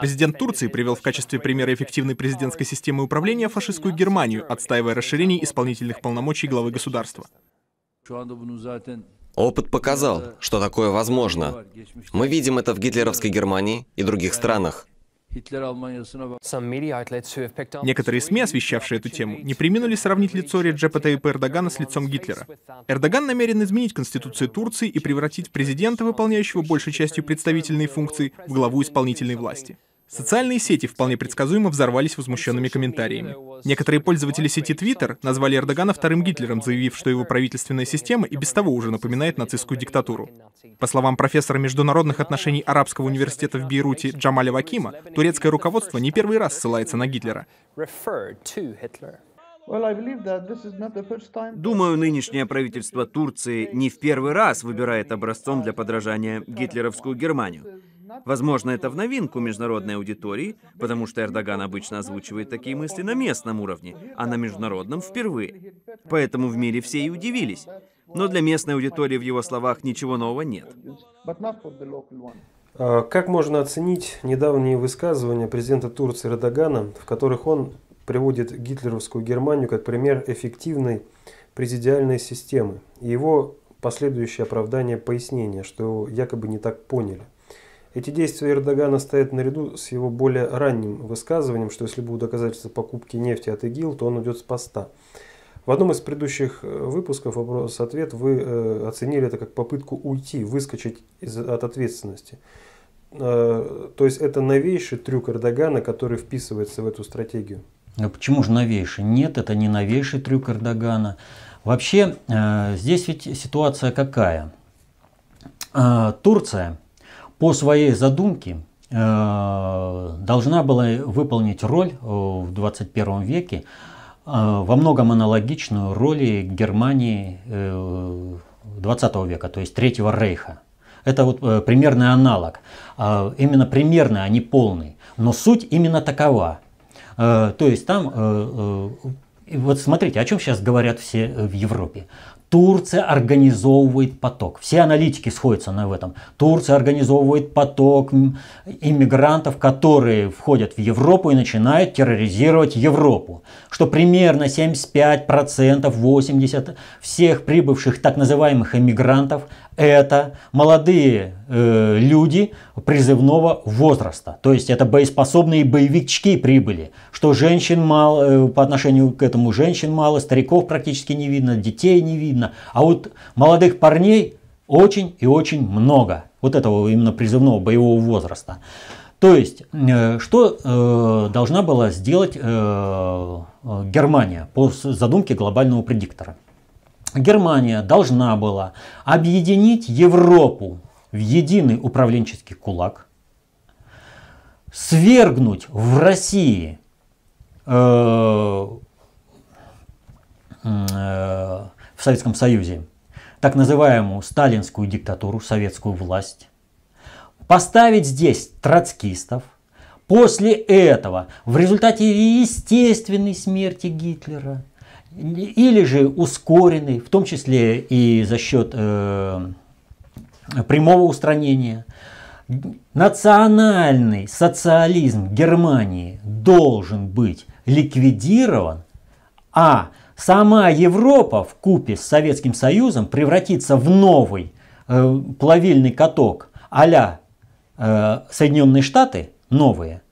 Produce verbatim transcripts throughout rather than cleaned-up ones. Президент Турции привел в качестве примера эффективной президентской системы управления фашистскую Германию, отстаивая расширение исполнительных полномочий главы государства. Опыт показал, что такое возможно. Мы видим это в гитлеровской Германии и других странах. Некоторые СМИ, освещавшие эту тему, не преминули сравнить лицо Реджепа Тайипа Эрдогана с лицом Гитлера. Эрдоган намерен изменить Конституцию Турции и превратить президента, выполняющего большей частью представительные функции, в главу исполнительной власти. Социальные сети вполне предсказуемо взорвались возмущенными комментариями. Некоторые пользователи сети Twitter назвали Эрдогана вторым Гитлером, заявив, что его правительственная система и без того уже напоминает нацистскую диктатуру. По словам профессора международных отношений Арабского университета в Бейруте Джамаля Вакима, турецкое руководство не первый раз ссылается на Гитлера. Думаю, нынешнее правительство Турции не в первый раз выбирает образцом для подражания гитлеровскую Германию. Возможно, это в новинку международной аудитории, потому что Эрдоган обычно озвучивает такие мысли на местном уровне, а на международном впервые. Поэтому в мире все и удивились. Но для местной аудитории в его словах ничего нового нет. Как можно оценить недавние высказывания президента Турции Эрдогана, в которых он приводит гитлеровскую Германию как пример эффективной президиальной системы, и его последующее оправдание пояснения, что его якобы не так поняли? Эти действия Эрдогана стоят наряду с его более ранним высказыванием, что если будут доказательства покупки нефти от ИГИЛ, то он уйдет с поста. В одном из предыдущих выпусков «Вопрос-ответ» вы оценили это как попытку уйти, выскочить из, от ответственности. То есть это новейший трюк Эрдогана, который вписывается в эту стратегию. Почему же новейший? Нет, это не новейший трюк Эрдогана. Вообще здесь ведь ситуация какая? Турция по своей задумке э, должна была выполнить роль э, в двадцать первом веке, э, во многом аналогичную роли Германии э, двадцатого века, то есть Третьего Рейха. Это вот э, примерный аналог. Э, именно примерный, а не полный. Но суть именно такова. Э, то есть там... Э, э, вот смотрите, о чем сейчас говорят все в Европе. Турция организовывает поток. Все аналитики сходятся на этом. Турция организовывает поток иммигрантов, которые входят в Европу и начинают терроризировать Европу. Что примерно семьдесят пять процентов, восемьдесят процентов всех прибывших так называемых иммигрантов — это молодые э, люди призывного возраста. То есть это боеспособные боевички прибыли. Что женщин мало, э, по отношению к этому женщин мало, стариков практически не видно, детей не видно. А вот молодых парней очень и очень много. Вот этого именно призывного боевого возраста. То есть, что должна была сделать Германия по задумке глобального предиктора? Германия должна была объединить Европу в единый управленческий кулак, свергнуть в России в Советском Союзе так называемую сталинскую диктатуру, советскую власть, поставить здесь троцкистов. После этого, в результате естественной смерти Гитлера, или же ускоренной, в том числе и за счет э, прямого устранения, национальный социализм Германии должен быть ликвидирован, а сама Европа вкупе с Советским Союзом превратится в новый э, плавильный каток а-ля э, Соединенные Штаты, новые.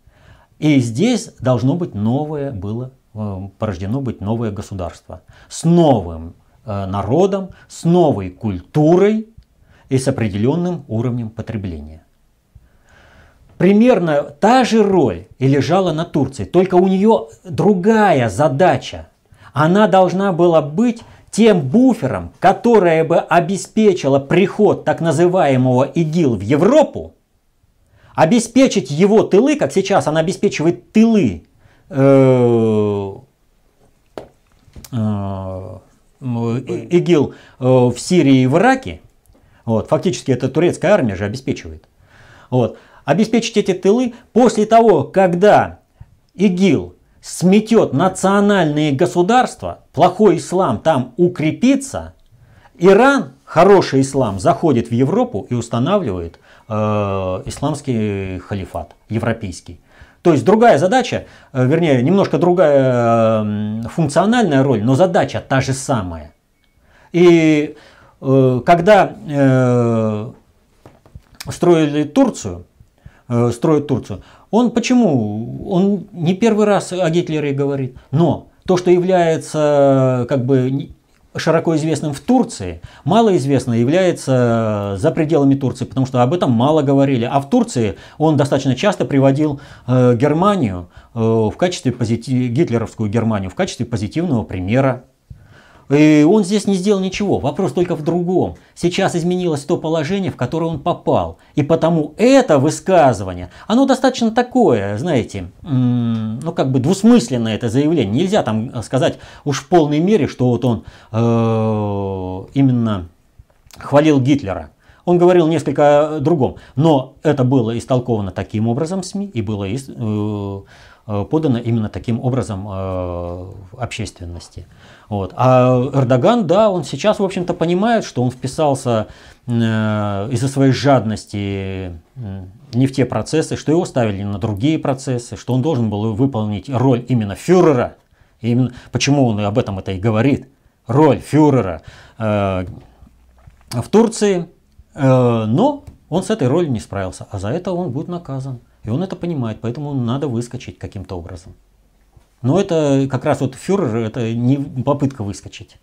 И здесь должно быть новое, было э, порождено быть новое государство. С новым э, народом, с новой культурой и с определенным уровнем потребления. Примерно та же роль и лежала на Турции, только у нее другая задача. Она должна была быть тем буфером, которая бы обеспечила приход так называемого ИГИЛ в Европу, обеспечить его тылы, как сейчас она обеспечивает тылы э, э, ИГИЛ в Сирии и в Ираке. Вот, фактически это турецкая армия же обеспечивает. Вот, обеспечить эти тылы после того, когда ИГИЛ сметет национальные государства, плохой ислам там укрепится, Иран, хороший ислам, заходит в Европу и устанавливает э, исламский халифат, европейский. То есть другая задача, э, вернее, немножко другая э, функциональная роль, но задача та же самая. И э, когда э, строили Турцию, э, строят Турцию, он почему? Он не первый раз о Гитлере говорит, но то, что является как бы широко известным в Турции, малоизвестно является за пределами Турции, потому что об этом мало говорили. А в Турции он достаточно часто приводил э, Германию, э, в качестве позитив... гитлеровскую Германию в качестве позитивного примера. И он здесь не сделал ничего. Вопрос только в другом. Сейчас изменилось то положение, в которое он попал. И потому это высказывание, оно достаточно такое, знаете, ну как бы двусмысленное это заявление. Нельзя там сказать уж в полной мере, что вот он э, именно хвалил Гитлера. Он говорил несколько о другом. Но это было истолковано таким образом в СМИ и было э, подано именно таким образом э, общественности. Вот. А Эрдоган, да, он сейчас, в общем-то, понимает, что он вписался э, из-за своей жадности э, не в те процессы, что его ставили на другие процессы, что он должен был выполнить роль именно фюрера. И именно, почему он об этом это и говорит? Роль фюрера э, в Турции, э, но он с этой ролью не справился, а за это он будет наказан. И он это понимает, поэтому надо выскочить каким-то образом. Но это как раз вот фюрер, это не попытка выскочить.